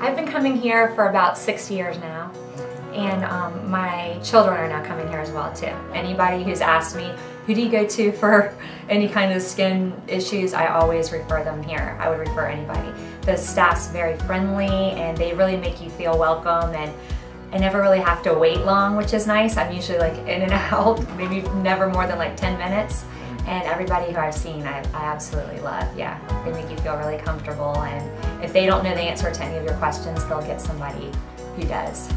I've been coming here for about 6 years now, and my children are now coming here as well too. Anybody who's asked me, who do you go to for any kind of skin issues, I always refer them here. I would refer anybody. The staff's very friendly and they really make you feel welcome, and I never really have to wait long, which is nice. I'm usually like in and out, maybe never more than like 10 minutes. And everybody who I've seen, I absolutely love. Yeah, they make you feel really comfortable, and if they don't know the answer to any of your questions, they'll get somebody who does.